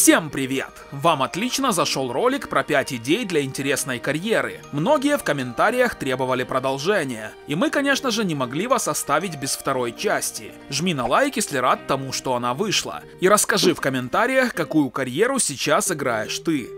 Всем привет! Вам отлично зашел ролик про 5 идей для интересной карьеры. Многие в комментариях требовали продолжения, и мы, конечно же, не могли вас оставить без второй части. Жми на лайк, если рад тому, что она вышла, и расскажи в комментариях, какую карьеру сейчас играешь ты.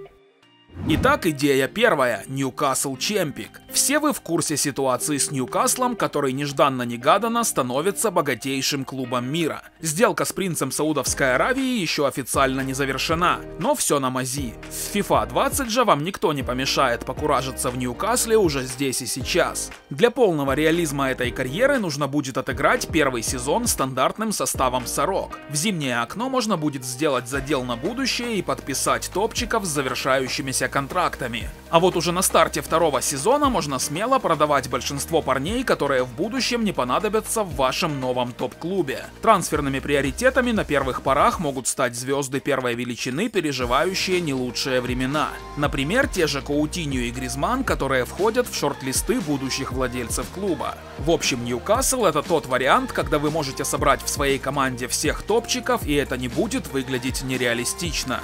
Итак, идея первая. Ньюкасл Чемпик. Все вы в курсе ситуации с Ньюкаслом, который нежданно-негаданно становится богатейшим клубом мира. Сделка с принцем Саудовской Аравии еще официально не завершена, но все на мази. С FIFA 20 же вам никто не помешает покуражиться в Ньюкасле уже здесь и сейчас. Для полного реализма этой карьеры нужно будет отыграть первый сезон стандартным составом «Сорок». В зимнее окно можно будет сделать задел на будущее и подписать топчиков с завершающимися контрактами. А вот уже на старте второго сезона можно смело продавать большинство парней, которые в будущем не понадобятся в вашем новом топ-клубе. Трансферными приоритетами на первых порах могут стать звезды первой величины, переживающие не лучшие времена. Например, те же Coutinho и Griezmann, которые входят в шорт-листы будущих владельцев клуба. В общем, Ньюкасл — это тот вариант, когда вы можете собрать в своей команде всех топчиков, и это не будет выглядеть нереалистично.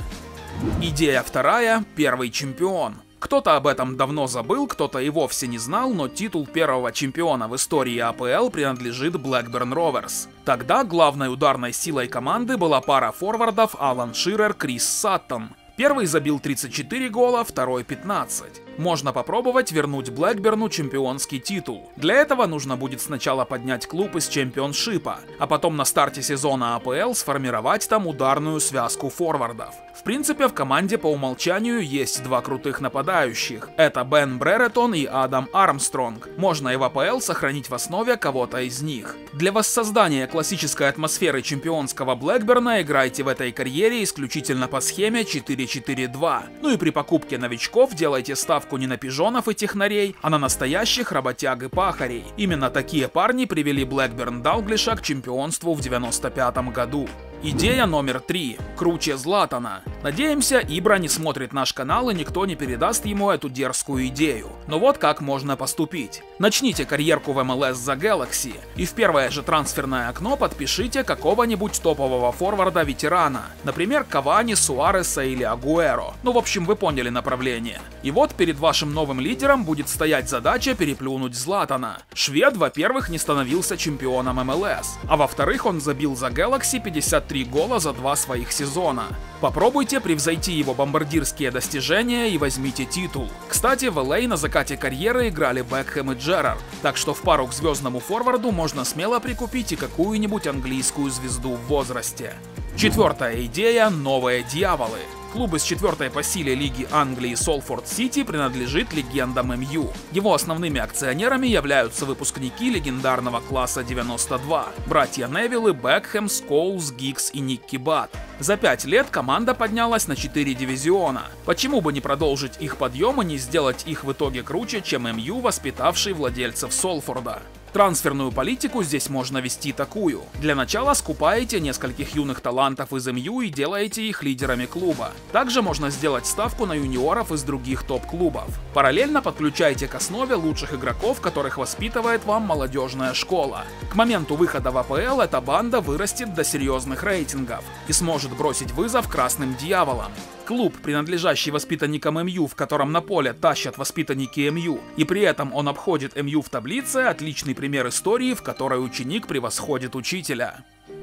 Идея вторая. Первый чемпион. Кто-то об этом давно забыл, кто-то и вовсе не знал, но титул первого чемпиона в истории АПЛ принадлежит Blackburn Rovers. Тогда главной ударной силой команды была пара форвардов Alan Shearer — Крис Саттон. Первый забил 34 гола, второй — 15. Можно попробовать вернуть Блэкберну чемпионский титул. Для этого нужно будет сначала поднять клуб из чемпионшипа, а потом на старте сезона АПЛ сформировать там ударную связку форвардов. В принципе, в команде по умолчанию есть два крутых нападающих. Это Бен Бреретон и Адам Армстронг. Можно и в АПЛ сохранить в основе кого-то из них. Для воссоздания классической атмосферы чемпионского Блэкберна играйте в этой карьере исключительно по схеме 4-4-2. Ну и при покупке новичков делайте ставку не на пижонов и технарей, а на настоящих работяг и пахарей. Именно такие парни привели Блэкберн Далглиша к чемпионству в 95-м году. Идея номер 3. Круче Златана. Надеемся, Ибра не смотрит наш канал и никто не передаст ему эту дерзкую идею. Но вот как можно поступить. Начните карьерку в МЛС за Galaxy и в первое же трансферное окно подпишите какого-нибудь топового форварда-ветерана. Например, Кавани, Суареса или Агуэро. Ну, в общем, вы поняли направление. И вот перед вашим новым лидером будет стоять задача переплюнуть Златана. Швед, во-первых, не становился чемпионом МЛС, а во-вторых, он забил за Galaxy 53 гола за два своих сезона. Попробуйте превзойти его бомбардирские достижения и возьмите титул. Кстати, в LA на закате карьеры играли Бекхэм и Джеррард, так что в пару к звездному форварду можно смело прикупить и какую-нибудь английскую звезду в возрасте. Четвертая идея. Новые дьяволы. Клуб из 4-й по силе Лиги Англии Солфорд Сити принадлежит легендам МЮ. Его основными акционерами являются выпускники легендарного класса 92 – братья Невиллы, Бекхэм, Сколз, Гиггс и Никки Бат. За 5 лет команда поднялась на 4 дивизиона. Почему бы не продолжить их подъем и не сделать их в итоге круче, чем МЮ, воспитавший владельцев Солфорда? Трансферную политику здесь можно вести такую. Для начала скупаете нескольких юных талантов из МЮ и делаете их лидерами клуба. Также можно сделать ставку на юниоров из других топ-клубов. Параллельно подключайте к основе лучших игроков, которых воспитывает вам молодежная школа. К моменту выхода в АПЛ эта банда вырастет до серьезных рейтингов и сможет бросить вызов красным дьяволам. Клуб, принадлежащий воспитанникам МЮ, в котором на поле тащат воспитанники МЮ, и при этом он обходит МЮ в таблице — отличный пример истории, в которой ученик превосходит учителя.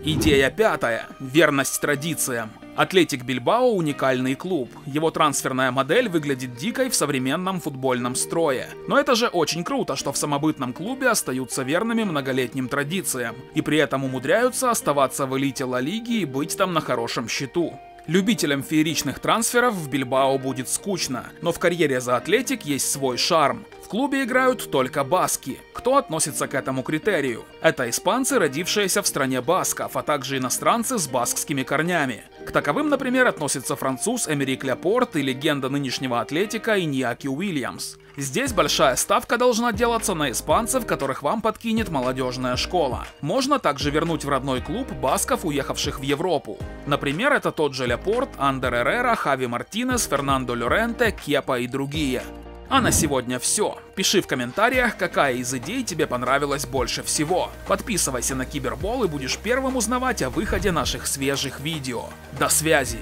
Идея пятая. Верность традициям. Атлетик Бильбао — уникальный клуб. Его трансферная модель выглядит дикой в современном футбольном строе. Но это же очень круто, что в самобытном клубе остаются верными многолетним традициям, и при этом умудряются оставаться в элите Ла Лиги и быть там на хорошем счету. Любителям фееричных трансферов в Бильбао будет скучно, но в карьере за Атлетик есть свой шарм. В клубе играют только баски. Кто относится к этому критерию? Это испанцы, родившиеся в стране басков, а также иностранцы с баскскими корнями. К таковым, например, относится француз Эмерик Ляпорт и легенда нынешнего Атлетика Иньяки Уильямс. Здесь большая ставка должна делаться на испанцев, которых вам подкинет молодежная школа. Можно также вернуть в родной клуб басков, уехавших в Европу. Например, это тот же Ляпорт, Андер Herrera, Xavi Martinez, Фернандо Лоренте, Кепа и другие. А на сегодня все. Пиши в комментариях, какая из идей тебе понравилась больше всего. Подписывайся на Cyberbol и будешь первым узнавать о выходе наших свежих видео. До связи!